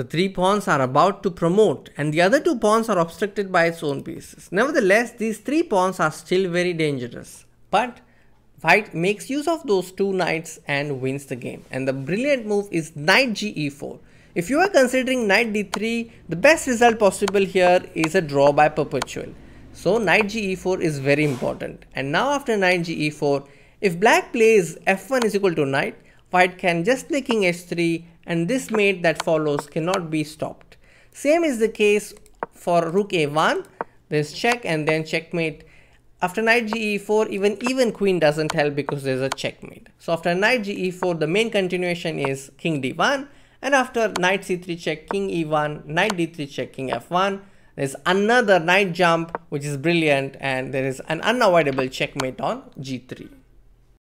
The three pawns are about to promote and the other two pawns are obstructed by its own pieces. Nevertheless, these three pawns are still very dangerous, but White makes use of those two knights and wins the game. And the brilliant move is knight ge4. If you are considering knight d3, the best result possible here is a draw by Perpetual. So knight ge4 is very important. And now after knight ge4, if black plays f1 is equal to knight, white can just play king h3 and this mate that follows cannot be stopped. Same is the case for rook a1. There's check and then checkmate. After knight ge4, even queen doesn't help because there's a checkmate. So after knight ge4, the main continuation is king d1, and after knight c3 check, king e1, knight d3 check, king f1. There's another knight jump which is brilliant, and there is an unavoidable checkmate on g3.